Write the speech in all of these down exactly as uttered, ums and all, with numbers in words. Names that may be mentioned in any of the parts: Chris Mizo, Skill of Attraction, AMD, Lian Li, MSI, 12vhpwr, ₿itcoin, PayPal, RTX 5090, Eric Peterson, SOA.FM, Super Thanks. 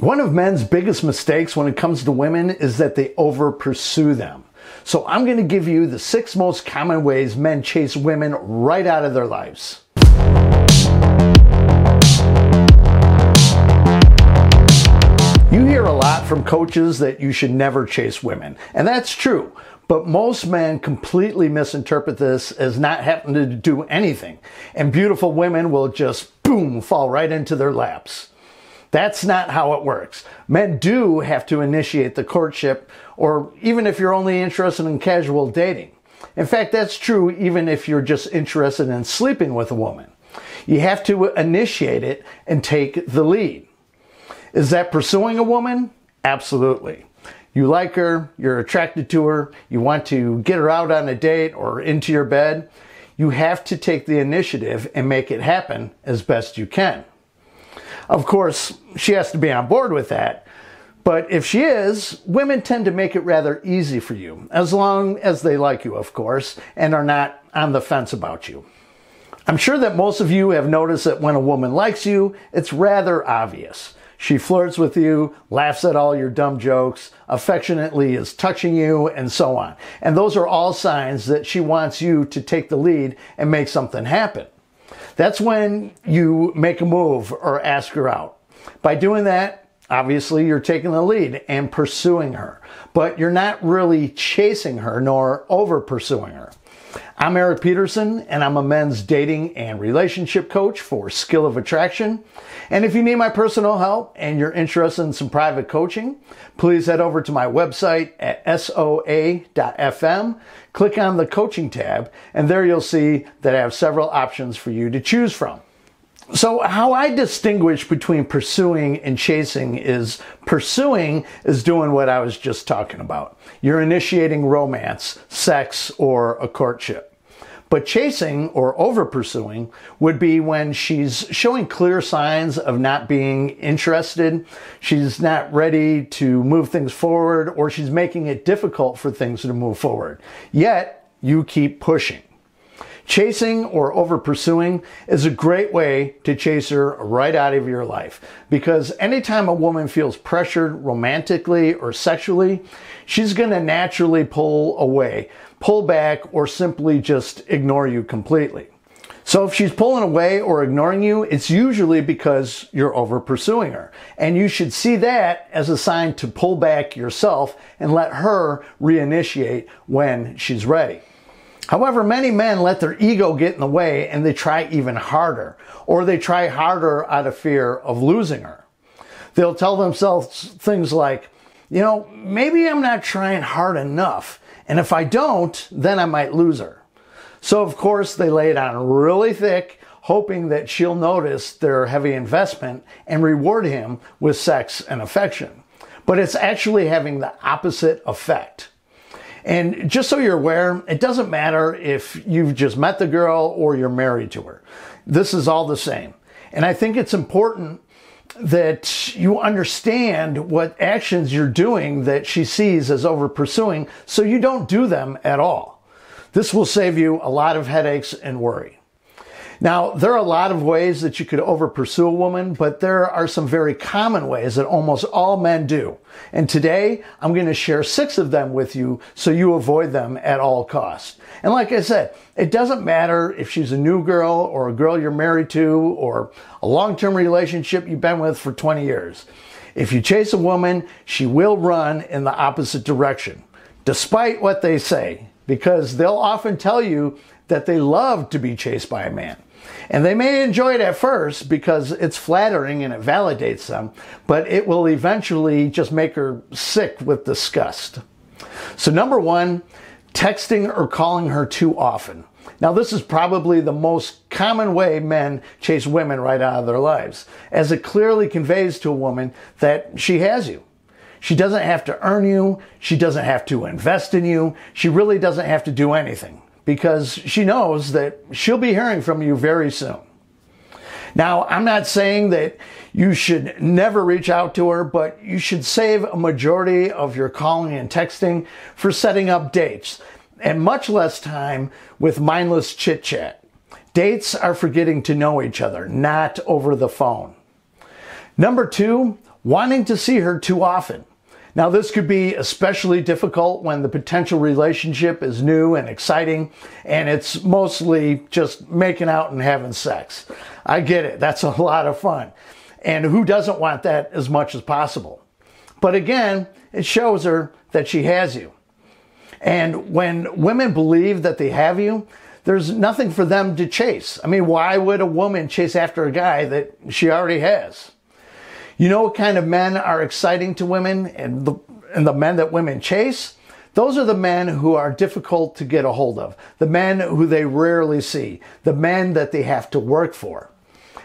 One of men's biggest mistakes when it comes to women is that they over-pursue them. So I'm going to give you the six most common ways men chase women right out of their lives. You hear a lot from coaches that you should never chase women, and that's true. But most men completely misinterpret this as not having to do anything, and beautiful women will just, boom, fall right into their laps. That's not how it works. Men do have to initiate the courtship, or even if you're only interested in casual dating. In fact, that's true even if you're just interested in sleeping with a woman. You have to initiate it and take the lead. Is that pursuing a woman? Absolutely. You like her, you're attracted to her, you want to get her out on a date or into your bed. You have to take the initiative and make it happen as best you can. Of course, she has to be on board with that. But if she is, women tend to make it rather easy for you, as long as they like you, of course, and are not on the fence about you. I'm sure that most of you have noticed that when a woman likes you, it's rather obvious. She flirts with you, laughs at all your dumb jokes, affectionately is touching you, and so on. And those are all signs that she wants you to take the lead and make something happen. That's when you make a move or ask her out. By doing that, obviously you're taking the lead and pursuing her, but you're not really chasing her nor over pursuing her. I'm Eric Peterson, and I'm a men's dating and relationship coach for Skill of Attraction. And if you need my personal help and you're interested in some private coaching, please head over to my website at S O A dot F M, click on the coaching tab, and there you'll see that I have several options for you to choose from. So how I distinguish between pursuing and chasing is pursuing is doing what I was just talking about. You're initiating romance, sex, or a courtship. But chasing or over pursuing would be when she's showing clear signs of not being interested, she's not ready to move things forward, or she's making it difficult for things to move forward. Yet you keep pushing. Chasing or over pursuing is a great way to chase her right out of your life, because anytime a woman feels pressured romantically or sexually, she's going to naturally pull away, pull back, or simply just ignore you completely. So if she's pulling away or ignoring you, it's usually because you're over pursuing her. And you should see that as a sign to pull back yourself and let her reinitiate when she's ready. However, many men let their ego get in the way and they try even harder, or they try harder out of fear of losing her. They'll tell themselves things like, you know, maybe I'm not trying hard enough, and if I don't, then I might lose her. So of course they lay it on really thick, hoping that she'll notice their heavy investment and reward him with sex and affection. But it's actually having the opposite effect. And just so you're aware, it doesn't matter if you've just met the girl or you're married to her. This is all the same. And I think it's important that you understand what actions you're doing that she sees as over pursuing, so you don't do them at all. This will save you a lot of headaches and worry. Now, there are a lot of ways that you could over pursue a woman, but there are some very common ways that almost all men do. And today, I'm going to share six of them with you so you avoid them at all costs. And like I said, it doesn't matter if she's a new girl or a girl you're married to or a long-term relationship you've been with for twenty years. If you chase a woman, she will run in the opposite direction, despite what they say, because they'll often tell you that they love to be chased by a man. And they may enjoy it at first because it's flattering and it validates them, but it will eventually just make her sick with disgust. So number one, texting or calling her too often. Now this is probably the most common way men chase women right out of their lives, as it clearly conveys to a woman that she has you. She doesn't have to earn you. She doesn't have to invest in you. She really doesn't have to do anything, because she knows that she'll be hearing from you very soon. Now, I'm not saying that you should never reach out to her, but you should save a majority of your calling and texting for setting up dates, and much less time with mindless chit-chat. Dates are for getting to know each other, not over the phone. Number two, wanting to see her too often. Now, this could be especially difficult when the potential relationship is new and exciting, and it's mostly just making out and having sex. I get it. That's a lot of fun. And who doesn't want that as much as possible? But again, it shows her that she has you. And when women believe that they have you, there's nothing for them to chase. I mean, why would a woman chase after a guy that she already has? You know what kind of men are exciting to women, and the, and the men that women chase? Those are the men who are difficult to get a hold of, the men who they rarely see, the men that they have to work for.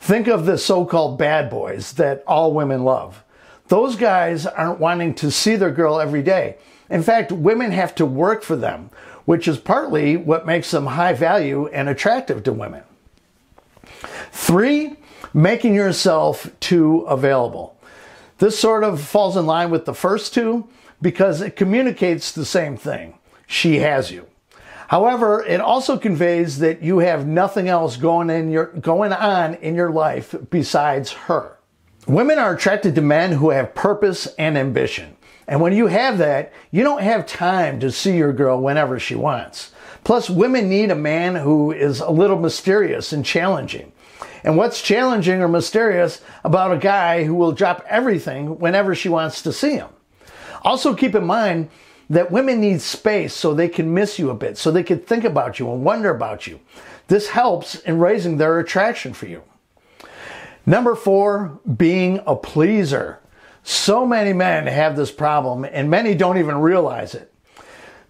Think of the so-called bad boys that all women love. Those guys aren't wanting to see their girl every day. In fact, women have to work for them, which is partly what makes them high value and attractive to women. Three, making yourself too available. This sort of falls in line with the first two because it communicates the same thing. She has you. However, it also conveys that you have nothing else going in your, going on in your life besides her. Women are attracted to men who have purpose and ambition. And when you have that, you don't have time to see your girl whenever she wants. Plus, women need a man who is a little mysterious and challenging. And what's challenging or mysterious about a guy who will drop everything whenever she wants to see him? Also, keep in mind that women need space so they can miss you a bit, so they can think about you and wonder about you. This helps in raising their attraction for you. Number four, being a pleaser. So many men have this problem, and many don't even realize it.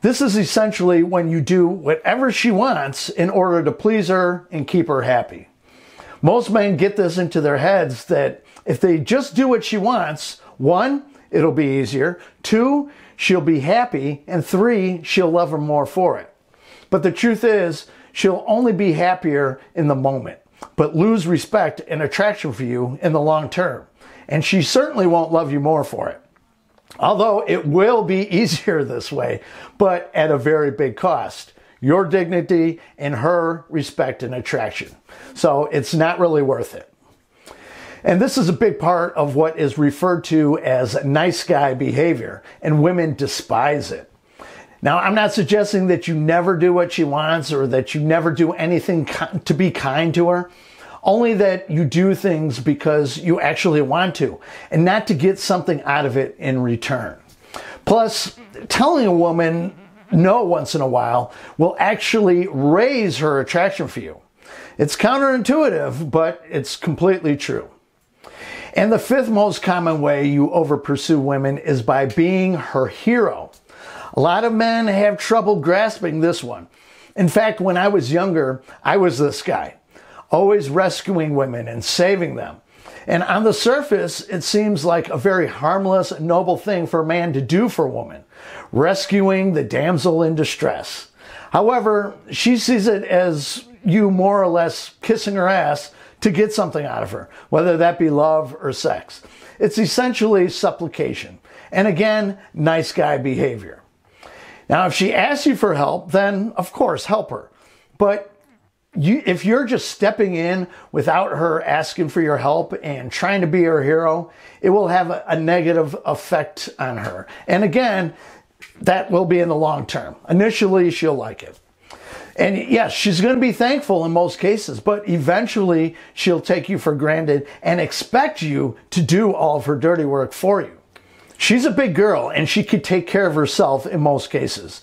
This is essentially when you do whatever she wants in order to please her and keep her happy. Most men get this into their heads that if they just do what she wants, one, it'll be easier, two, she'll be happy, and three, she'll love her more for it. But the truth is, she'll only be happier in the moment, but lose respect and attraction for you in the long term. And she certainly won't love you more for it. Although it will be easier this way, but at a very big cost. Your dignity and her respect and attraction. So it's not really worth it. And this is a big part of what is referred to as nice guy behavior, and women despise it. Now, I'm not suggesting that you never do what she wants or that you never do anything to be kind to her. Only that you do things because you actually want to, and not to get something out of it in return. Plus, telling a woman no once in a while will actually raise her attraction for you. It's counterintuitive, but it's completely true. And the fifth most common way you over-pursue women is by being her hero. A lot of men have trouble grasping this one. In fact, when I was younger, I was this guy, always rescuing women and saving them. And on the surface, it seems like a very harmless, noble thing for a man to do for a woman, rescuing the damsel in distress. However, she sees it as you more or less kissing her ass to get something out of her, whether that be love or sex. It's essentially supplication. And again, nice guy behavior. Now, if she asks you for help, then of course, help her. But You, if you're just stepping in without her asking for your help and trying to be her hero, it will have a, a negative effect on her. And again, that will be in the long term. Initially, she'll like it. And yes, she's going to be thankful in most cases, but eventually she'll take you for granted and expect you to do all of her dirty work for you. She's a big girl and she could take care of herself in most cases.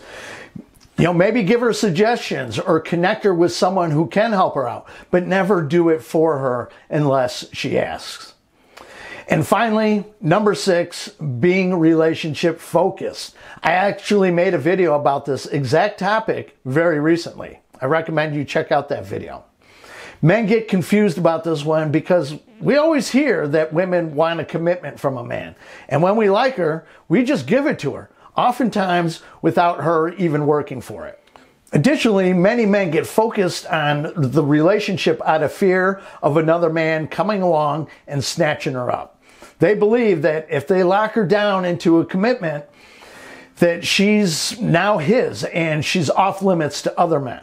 You know, maybe give her suggestions or connect her with someone who can help her out, but never do it for her unless she asks. And finally, number six, being relationship focused. I actually made a video about this exact topic very recently. I recommend you check out that video. Men get confused about this one because we always hear that women want a commitment from a man. And when we like her, we just give it to her, oftentimes without her even working for it. Additionally, many men get focused on the relationship out of fear of another man coming along and snatching her up. They believe that if they lock her down into a commitment, that she's now his and she's off limits to other men.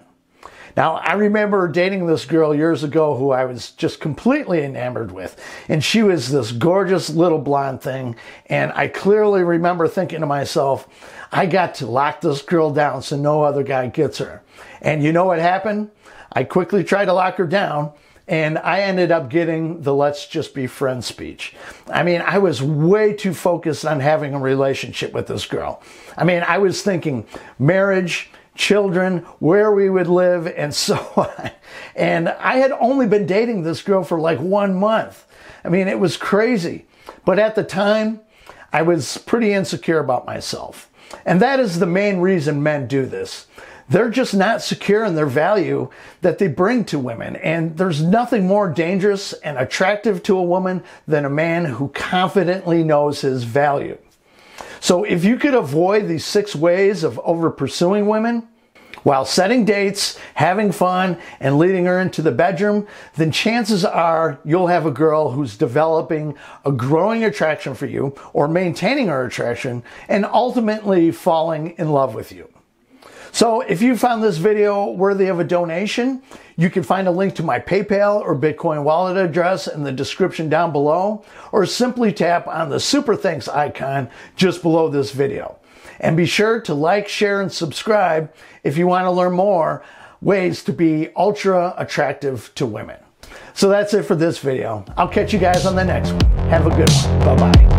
Now, I remember dating this girl years ago who I was just completely enamored with, and she was this gorgeous little blonde thing, and I clearly remember thinking to myself, I got to lock this girl down so no other guy gets her. And you know what happened? I quickly tried to lock her down, and I ended up getting the let's just be friends speech. I mean, I was way too focused on having a relationship with this girl. I mean, I was thinking marriage, children, where we would live, and so on. And I had only been dating this girl for like one month. I mean, it was crazy. But at the time, I was pretty insecure about myself. And that is the main reason men do this. They're just not secure in their value that they bring to women. And there's nothing more dangerous and attractive to a woman than a man who confidently knows his value. So if you could avoid these six ways of over-pursuing women while setting dates, having fun, and leading her into the bedroom, then chances are you'll have a girl who's developing a growing attraction for you or maintaining her attraction and ultimately falling in love with you. So if you found this video worthy of a donation, you can find a link to my PayPal or Bitcoin wallet address in the description down below, or simply tap on the Super Thanks icon just below this video. And be sure to like, share, and subscribe if you want to learn more ways to be ultra attractive to women. So that's it for this video. I'll catch you guys on the next one. Have a good one. Bye-bye.